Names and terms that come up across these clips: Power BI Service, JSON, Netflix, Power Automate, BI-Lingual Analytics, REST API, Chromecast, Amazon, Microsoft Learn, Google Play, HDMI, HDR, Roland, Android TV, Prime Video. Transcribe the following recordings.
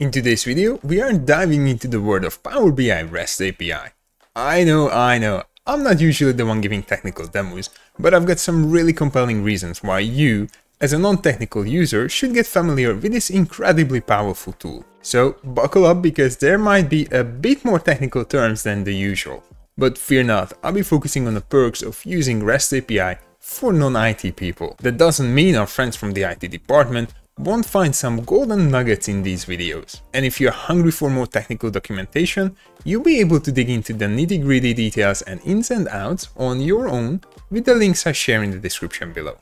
In today's video, we are diving into the world of Power BI REST API. I know, I'm not usually the one giving technical demos, but I've got some really compelling reasons why you, as a non-technical user, should get familiar with this incredibly powerful tool. So buckle up, because there might be a bit more technical terms than the usual. But fear not, I'll be focusing on the perks of using REST API for non-IT people. That doesn't mean our friends from the IT department won't find some golden nuggets in these videos. And if you're hungry for more technical documentation, you'll be able to dig into the nitty-gritty details and ins and outs on your own with the links I share in the description below.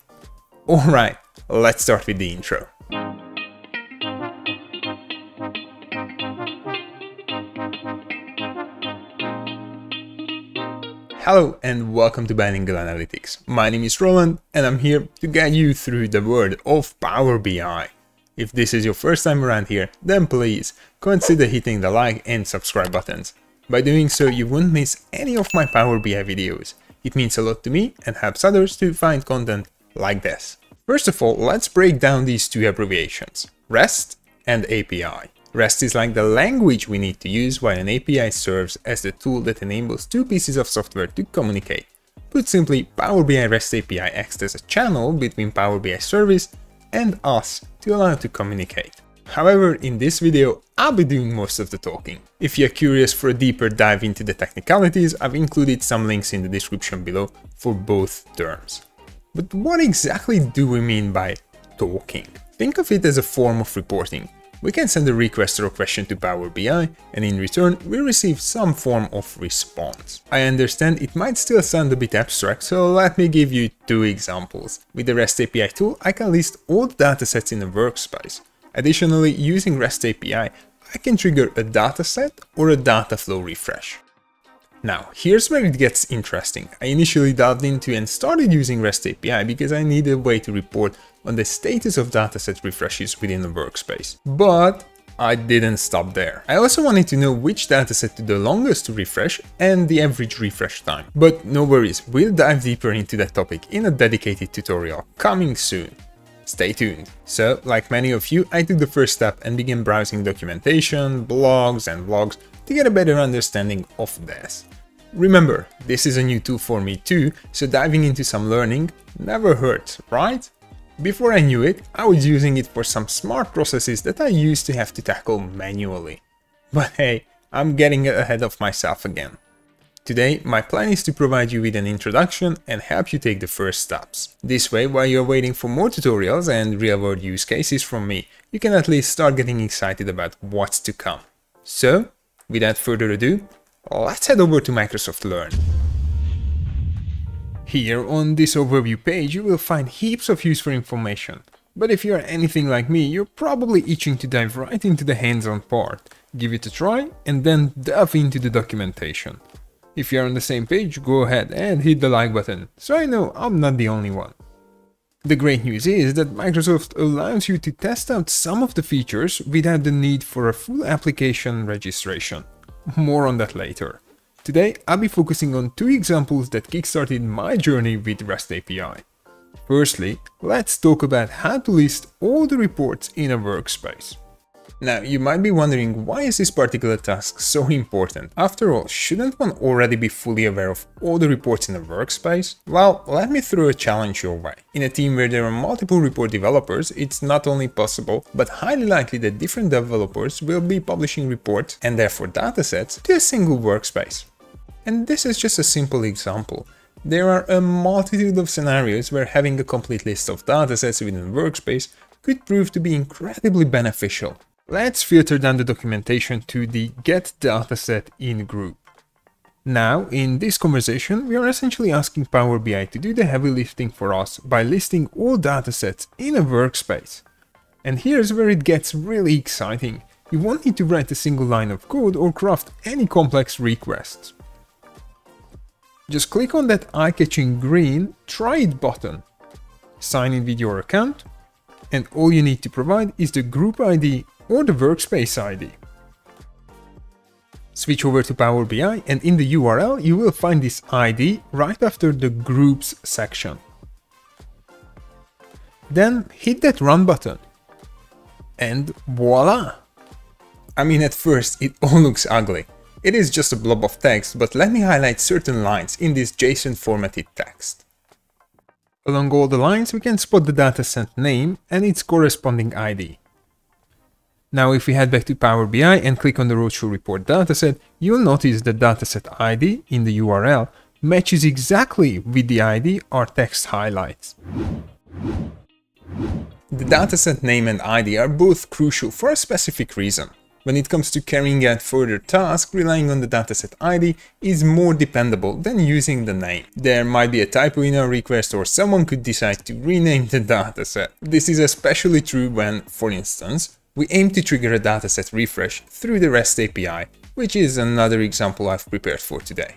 Alright, let's start with the intro. Hello and welcome to BI-Lingual Analytics. My name is Roland and I'm here to guide you through the world of Power BI. If this is your first time around here, then please consider hitting the like and subscribe buttons. By doing so, you won't miss any of my Power BI videos. It means a lot to me and helps others to find content like this. First of all, let's break down these two abbreviations, REST and API. REST is like the language we need to use, while an API serves as the tool that enables two pieces of software to communicate. Put simply, Power BI REST API acts as a channel between Power BI Service and us to allow to communicate. However, in this video, I'll be doing most of the talking. If you're curious for a deeper dive into the technicalities, I've included some links in the description below for both terms. But what exactly do we mean by talking? Think of it as a form of reporting. We can send a request or a question to Power BI, and in return, we receive some form of response. I understand it might still sound a bit abstract, so let me give you two examples. With the REST API tool, I can list all datasets in a workspace. Additionally, using REST API, I can trigger a dataset or a data flow refresh. Now, here's where it gets interesting. I initially dived into and started using REST API because I needed a way to report on the status of dataset refreshes within the workspace. But I didn't stop there. I also wanted to know which dataset took the longest to refresh and the average refresh time. But no worries, we'll dive deeper into that topic in a dedicated tutorial coming soon. Stay tuned. So, like many of you, I took the first step and began browsing documentation, blogs and vlogs to get a better understanding of this. Remember, this is a new tool for me too, so diving into some learning never hurts, right? Before I knew it, I was using it for some smart processes that I used to have to tackle manually. But hey, I'm getting ahead of myself again. Today, my plan is to provide you with an introduction and help you take the first steps. This way, while you're waiting for more tutorials and real-world use cases from me, you can at least start getting excited about what's to come. So, without further ado, let's head over to Microsoft Learn. Here on this overview page you will find heaps of useful information, but if you are anything like me, you're probably itching to dive right into the hands-on part. Give it a try and then dive into the documentation. If you are on the same page, go ahead and hit the like button, so I know I'm not the only one. The great news is that Microsoft allows you to test out some of the features without the need for a full application registration. More on that later. Today, I'll be focusing on two examples that kickstarted my journey with REST API. Firstly, let's talk about how to list all the reports in a workspace. Now, you might be wondering, why is this particular task so important? After all, shouldn't one already be fully aware of all the reports in a workspace? Well, let me throw a challenge your way. In a team where there are multiple report developers, it's not only possible, but highly likely that different developers will be publishing reports and therefore datasets to a single workspace. And this is just a simple example. There are a multitude of scenarios where having a complete list of datasets within a workspace could prove to be incredibly beneficial. Let's filter down the documentation to the Get Dataset in group. Now, in this conversation, we are essentially asking Power BI to do the heavy lifting for us by listing all datasets in a workspace. And here's where it gets really exciting. You won't need to write a single line of code or craft any complex requests. Just click on that eye-catching green Try It button, sign in with your account, and all you need to provide is the group ID or the workspace ID. Switch over to Power BI and in the URL you will find this ID right after the groups section. Then hit that run button and voila! I mean, at first it all looks ugly. It is just a blob of text, but let me highlight certain lines in this JSON formatted text. Along all the lines we can spot the dataset name and its corresponding ID. Now if we head back to Power BI and click on the Roadshow Report dataset, you'll notice the dataset ID in the URL matches exactly with the ID our text highlights. The dataset name and ID are both crucial for a specific reason. When it comes to carrying out further tasks, relying on the dataset ID is more dependable than using the name. There might be a typo in our request or someone could decide to rename the dataset. This is especially true when, for instance, we aim to trigger a dataset refresh through the REST API, which is another example I've prepared for today.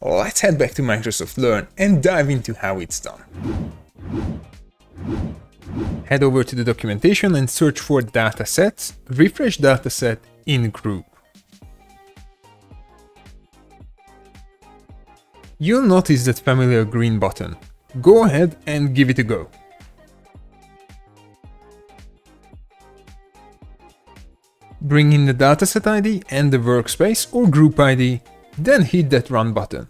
Let's head back to Microsoft Learn and dive into how it's done. Head over to the documentation and search for datasets, refresh dataset in group. You'll notice that familiar green button. Go ahead and give it a go. Bring in the dataset ID and the workspace or group ID, then hit that run button.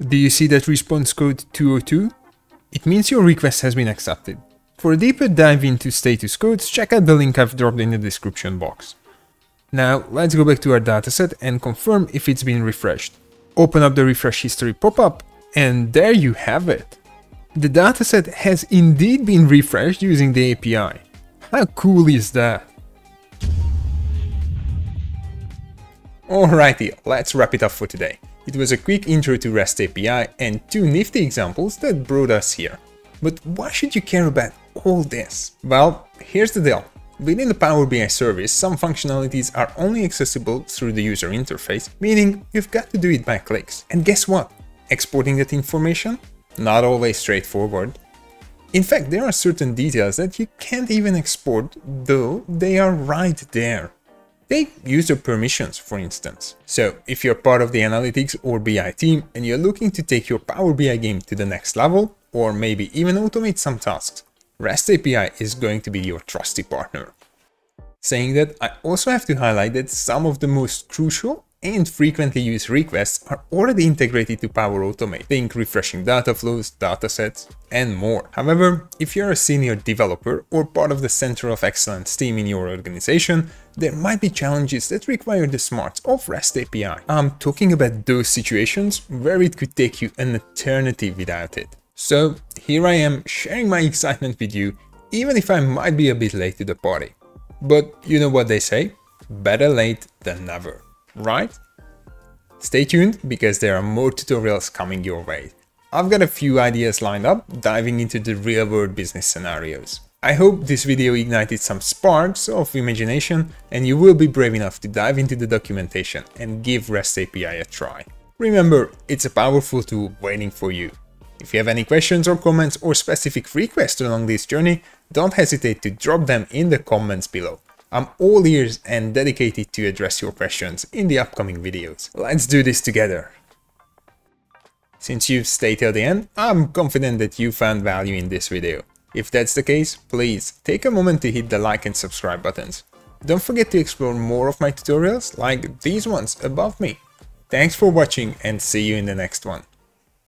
Do you see that response code 202? It means your request has been accepted. For a deeper dive into status codes, check out the link I've dropped in the description box. Now let's go back to our dataset and confirm if it's been refreshed. Open up the refresh history pop-up and there you have it. The dataset has indeed been refreshed using the API. How cool is that? Alrighty, let's wrap it up for today. It was a quick intro to REST API and two nifty examples that brought us here. But why should you care about all this? Well, here's the deal. Within the Power BI service, some functionalities are only accessible through the user interface, meaning you've got to do it by clicks. And guess what? Exporting that information? Not always straightforward. In fact, there are certain details that you can't even export, though they are right there. Take user permissions, for instance. So, if you're part of the analytics or BI team and you're looking to take your Power BI game to the next level, or maybe even automate some tasks, REST API is going to be your trusty partner. Saying that, I also have to highlight that some of the most crucial and frequently used requests are already integrated to Power Automate. Think refreshing data flows, datasets, and more. However, if you're a senior developer or part of the Center of Excellence team in your organization, there might be challenges that require the smarts of REST API. I'm talking about those situations where it could take you an eternity without it. So here I am sharing my excitement with you, even if I might be a bit late to the party. But you know what they say, better late than never. Right? Stay tuned because there are more tutorials coming your way. I've got a few ideas lined up, diving into the real-world business scenarios. I hope this video ignited some sparks of imagination and you will be brave enough to dive into the documentation and give REST API a try. Remember, it's a powerful tool waiting for you. If you have any questions or comments or specific requests along this journey, don't hesitate to drop them in the comments below. I'm all ears and dedicated to address your questions in the upcoming videos. Let's do this together. Since you've stayed till the end, I'm confident that you found value in this video. If that's the case, please take a moment to hit the like and subscribe buttons. Don't forget to explore more of my tutorials like these ones above me. Thanks for watching and see you in the next one.